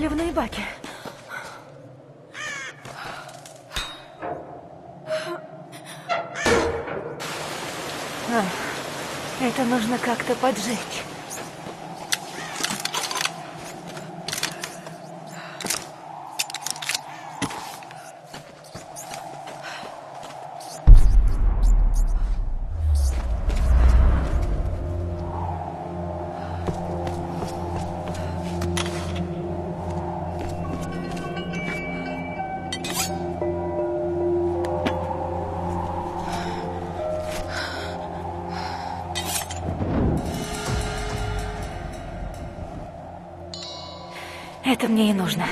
топливные баки. А, это нужно как-то поджечь. Мне и нужно.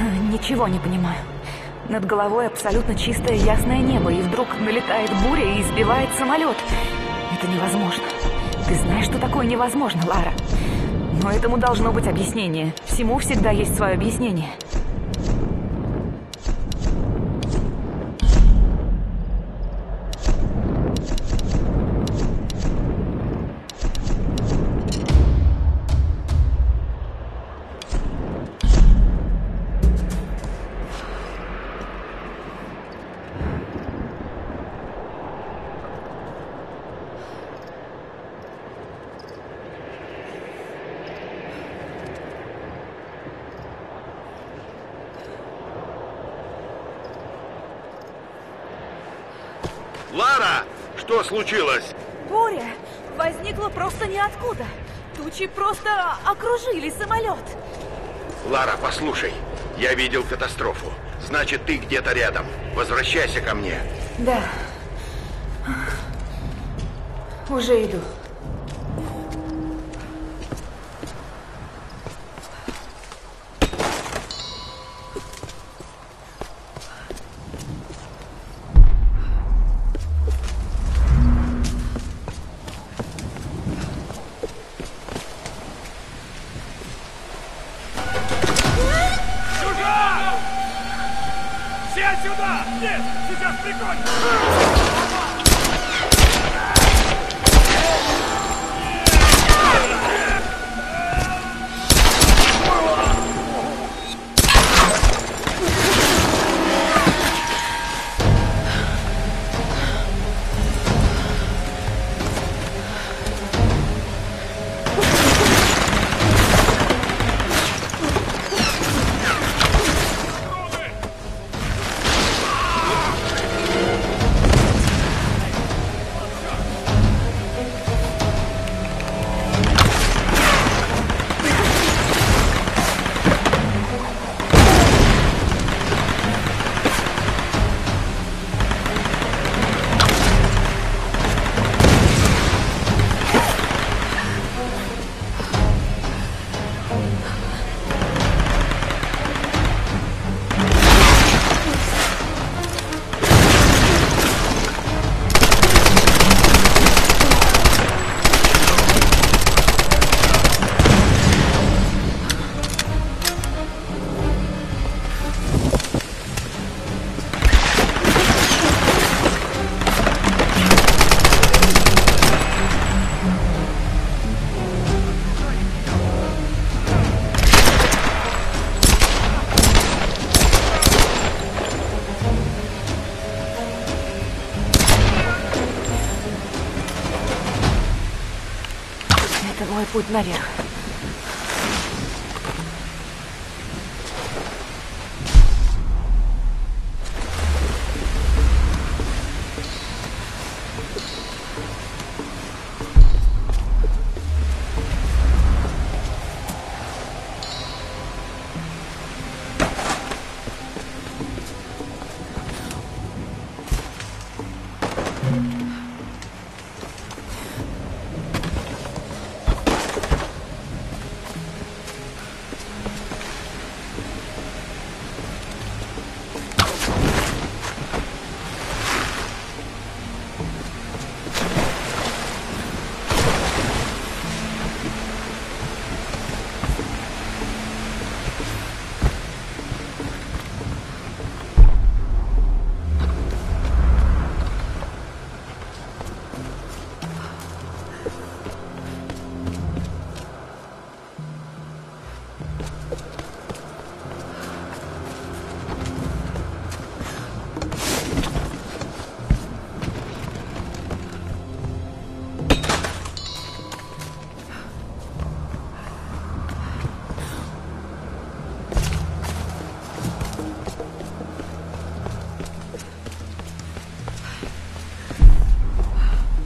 Ничего не понимаю. Над головой абсолютно чистое ясное небо, и вдруг налетает буря и сбивает самолет. Это невозможно. Ты знаешь, что такое невозможно, Лара. Но этому должно быть объяснение. Всему всегда есть свое объяснение. Случилось? Буря возникла просто ниоткуда. Тучи просто окружили самолет. Лара, послушай. Я видел катастрофу. Значит, ты где-то рядом. Возвращайся ко мне. Да. Уже иду. Путь наверх.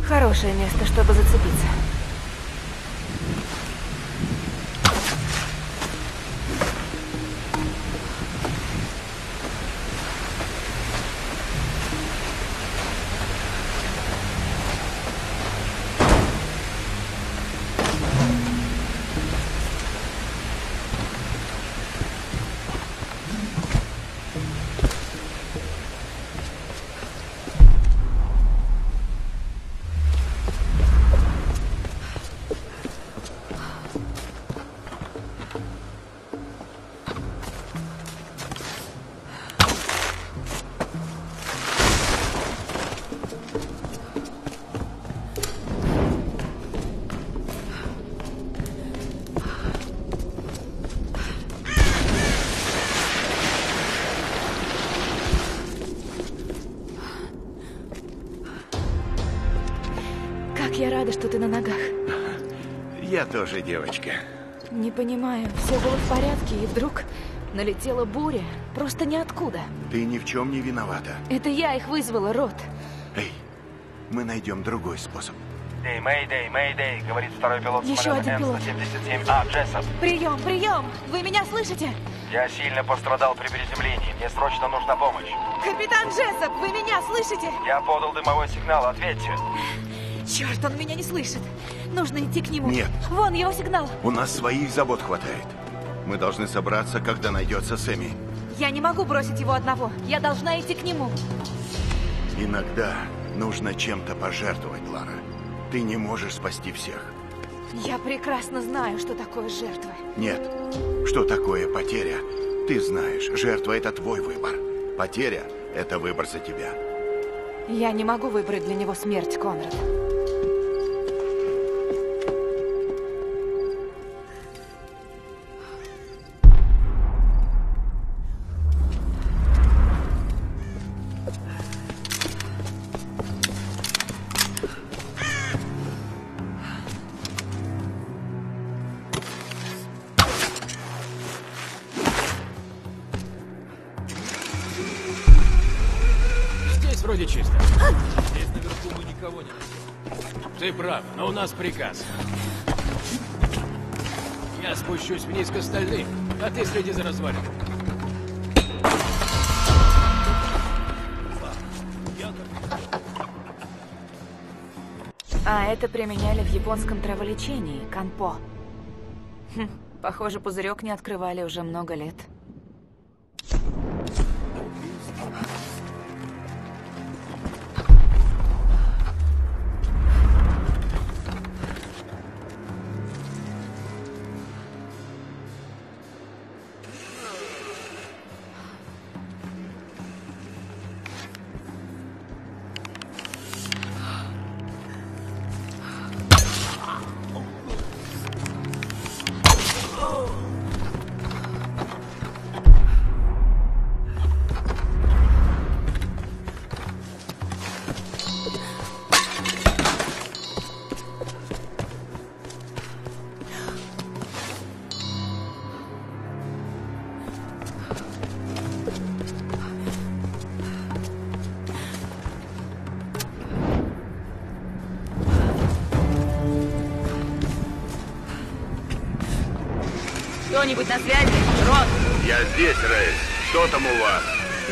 Хорошее место, чтобы зацепиться. Я рада, что ты на ногах. Я тоже, девочка. Не понимаю, все было в порядке, и вдруг налетела буря. Просто ниоткуда. Ты ни в чем не виновата. Это я их вызвала, Рот. Эй, мы найдем другой способ. Эй, Мэйдэй, Мэйдэй, говорит второй пилот. Еще один пилот. 77А, Джессоп. Прием, прием! Вы меня слышите? Я сильно пострадал при приземлении. Мне срочно нужна помощь. Капитан Джессоп, вы меня слышите? Я подал дымовой сигнал, ответьте. Черт, он меня не слышит. Нужно идти к нему. Нет. Вон его сигнал. У нас своих забот хватает. Мы должны собраться, когда найдется Сэмми. Я не могу бросить его одного. Я должна идти к нему. Иногда нужно чем-то пожертвовать, Лара. Ты не можешь спасти всех. Я прекрасно знаю, что такое жертва. Нет. Что такое потеря? Ты знаешь, жертва – это твой выбор. Потеря – это выбор за тебя. Я не могу выбрать для него смерть, Конрад. Но у нас приказ. Я спущусь вниз к остальным, а ты следи за развалиной. А это применяли в японском траволечении, канпо. Хм, похоже, пузырек не открывали уже много лет. Кто-нибудь на связи? Рот! Я здесь, Рэй. Что там у вас?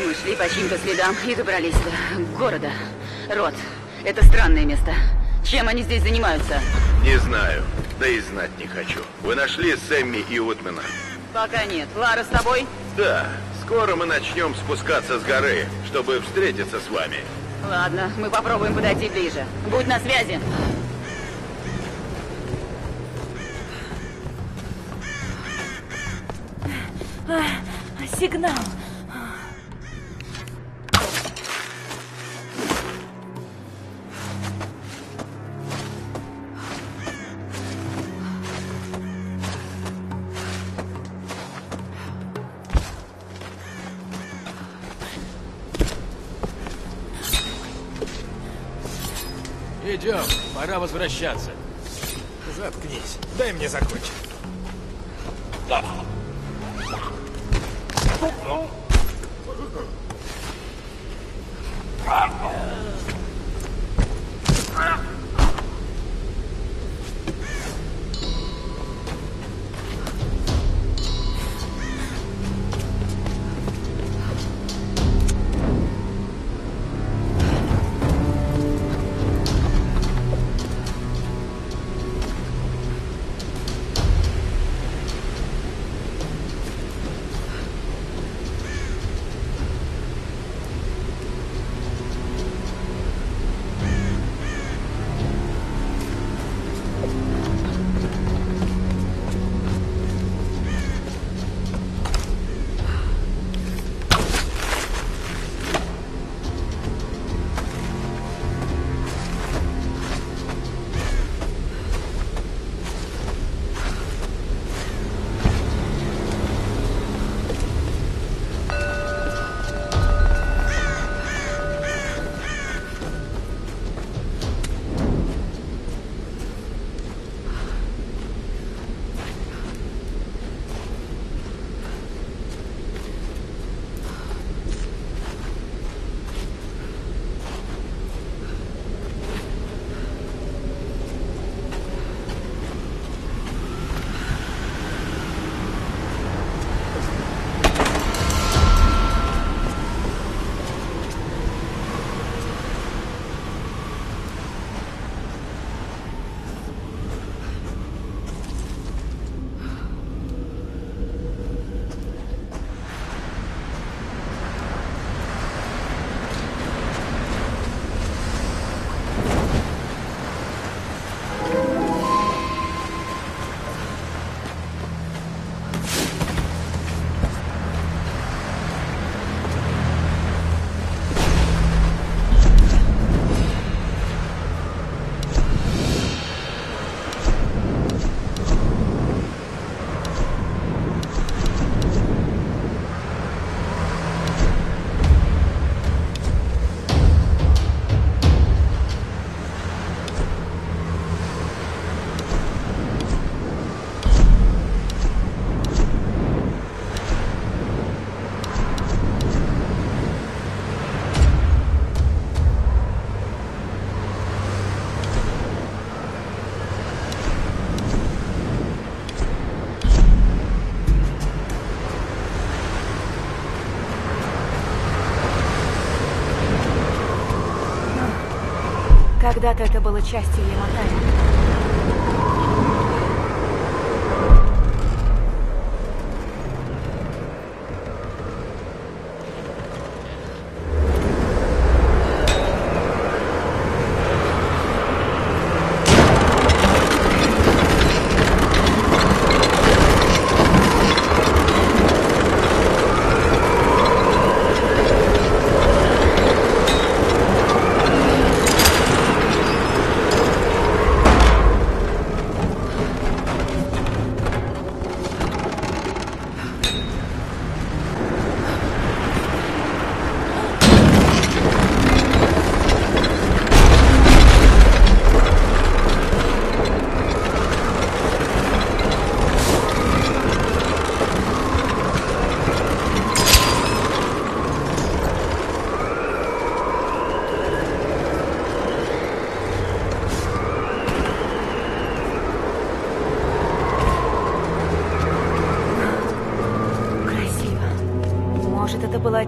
Мы шли по чьим-то следам и добрались до города. Рот, это странное место. Чем они здесь занимаются? Не знаю. Да и знать не хочу. Вы нашли Сэмми и Утмена? Пока нет. Лара с тобой? Да. Скоро мы начнем спускаться с горы, чтобы встретиться с вами. Ладно, мы попробуем подойти ближе. Будь на связи. Сигнал. Идем, пора возвращаться. Заткнись, дай мне закончить. Да. Когда-то это было частью Яматая.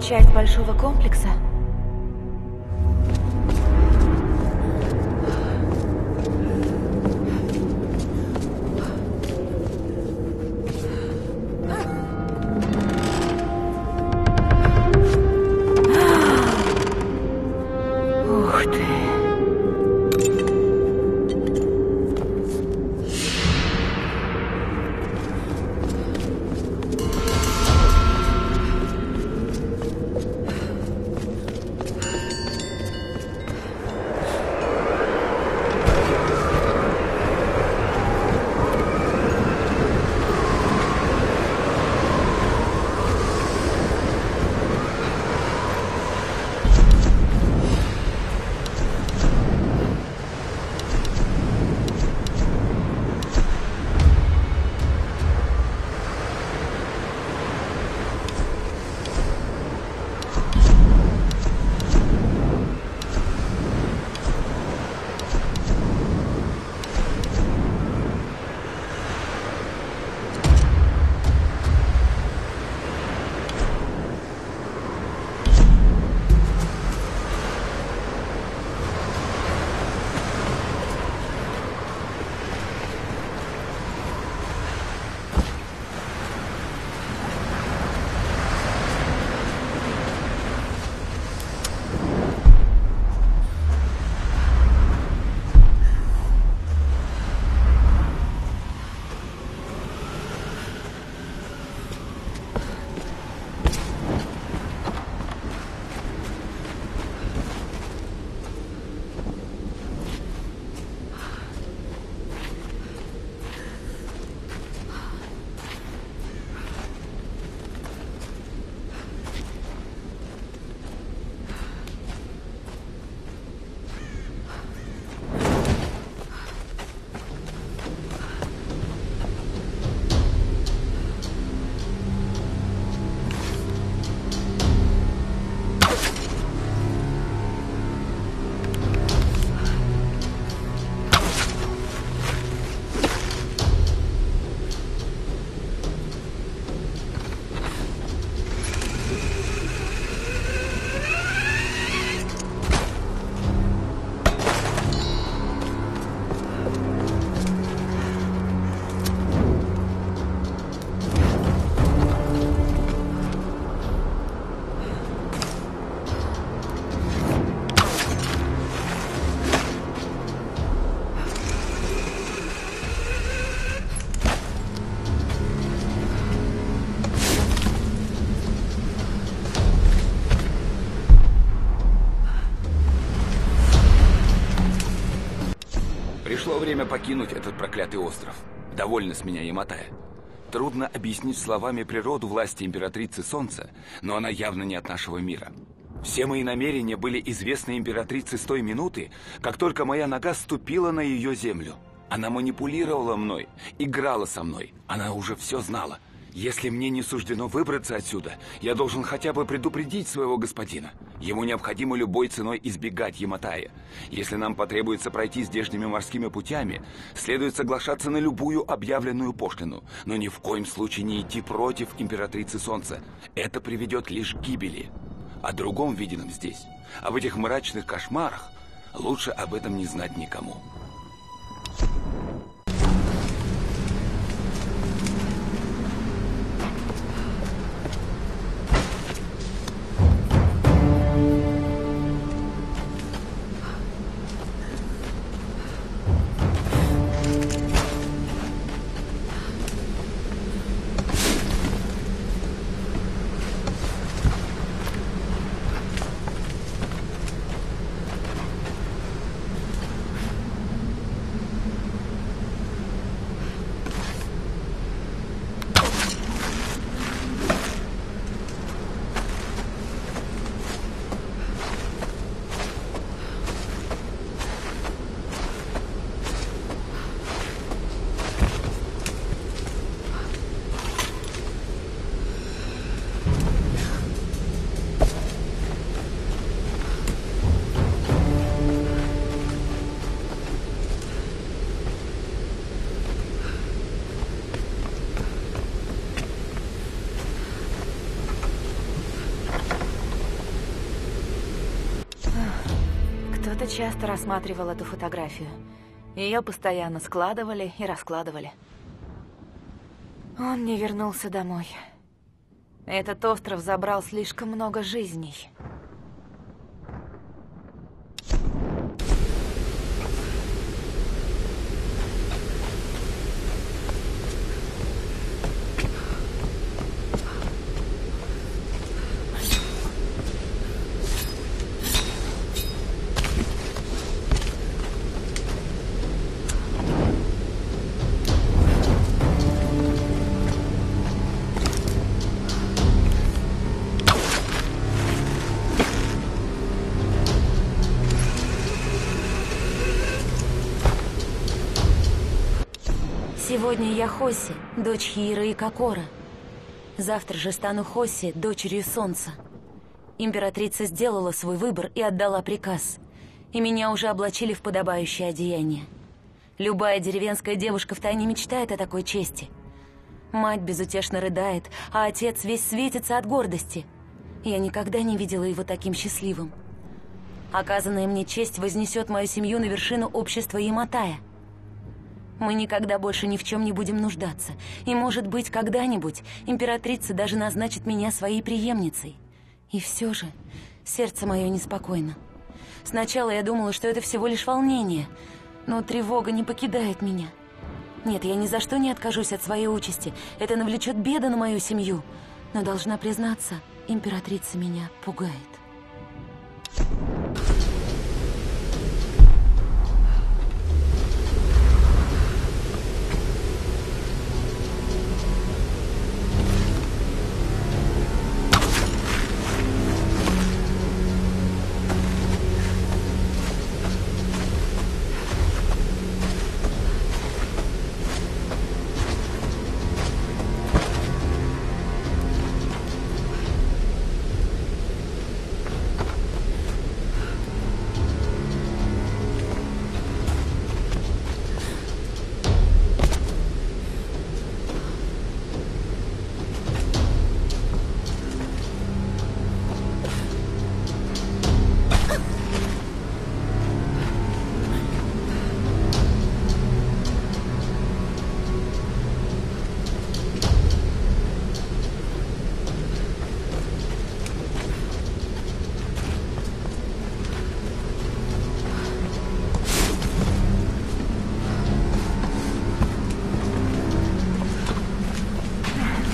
Часть большого комплекса? Ух ты! Время покинуть этот проклятый остров. Довольно с меня Яматая. Трудно объяснить словами природу власти Императрицы Солнца, но она явно не от нашего мира. Все мои намерения были известны Императрице с той минуты, как только моя нога ступила на ее землю. Она манипулировала мной, играла со мной. Она уже все знала. Если мне не суждено выбраться отсюда, я должен хотя бы предупредить своего господина. Ему необходимо любой ценой избегать Яматая. Если нам потребуется пройти здешними морскими путями, следует соглашаться на любую объявленную пошлину, но ни в коем случае не идти против Императрицы Солнца. Это приведет лишь к гибели. О другом виденном здесь, об этих мрачных кошмарах, Лучше об этом не знать никому. Кто-то часто рассматривал эту фотографию. Ее постоянно складывали и раскладывали. Он не вернулся домой. Этот остров забрал слишком много жизней. Сегодня я Хоси, дочь Хиры и Кокора. Завтра же стану Хоси, дочерью Солнца. Императрица сделала свой выбор и отдала приказ. И меня уже облачили в подобающее одеяние. Любая деревенская девушка втайне мечтает о такой чести. Мать безутешно рыдает, а отец весь светится от гордости. Я никогда не видела его таким счастливым. Оказанная мне честь вознесет мою семью на вершину общества Яматая. Мы никогда больше ни в чем не будем нуждаться. И, может быть, когда-нибудь императрица даже назначит меня своей преемницей. И все же сердце мое неспокойно. Сначала я думала, что это всего лишь волнение, но тревога не покидает меня. Нет, я ни за что не откажусь от своей участи. Это навлечет беды на мою семью. Но, должна признаться, императрица меня пугает.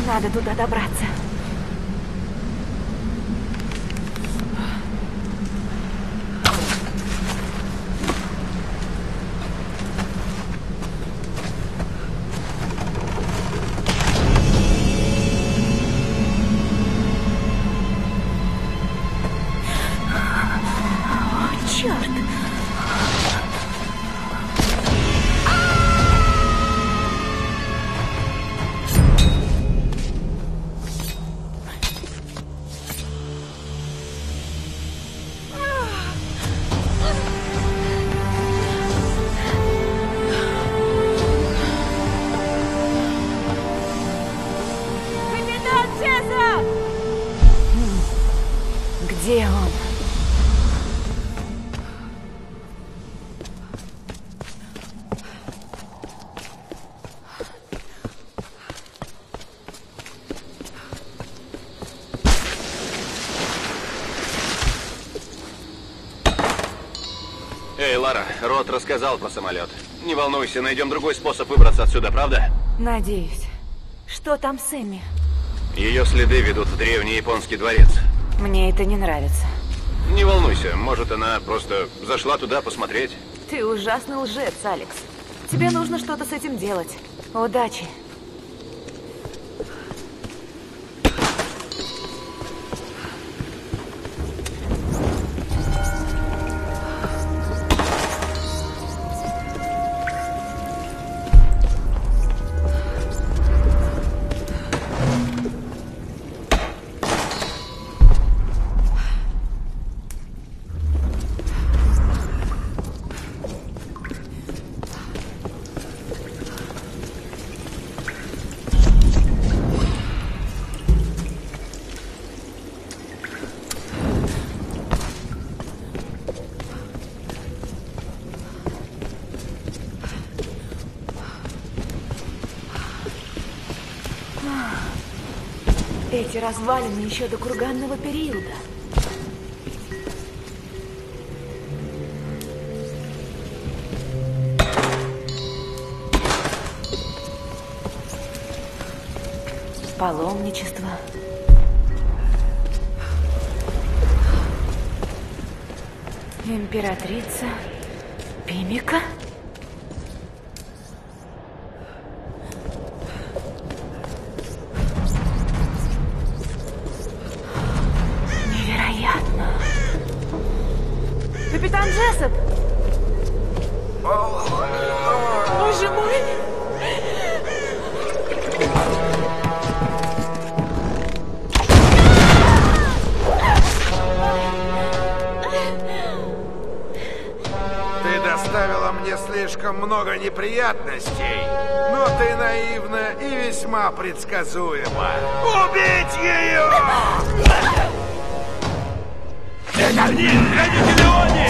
Надо туда добраться. Кокора, Рот рассказал про самолет. Не волнуйся, найдем другой способ выбраться отсюда, правда? Надеюсь. Что там с Эмми? Ее следы ведут в древний японский дворец. Мне это не нравится. Не волнуйся, может, она просто зашла туда посмотреть. Ты ужасный лжец, Алекс. Тебе нужно что-то с этим делать. Удачи. Эти развалины еще до курганного периода. Паломничество. Императрица Пимика. Джессоп! Боже мой! Ты доставила мне слишком много неприятностей, но ты наивна и весьма предсказуема. Убить ее! Это не Леони!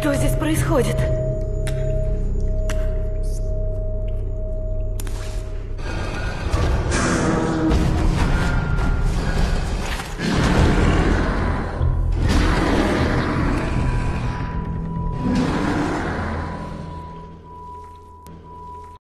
Что здесь происходит?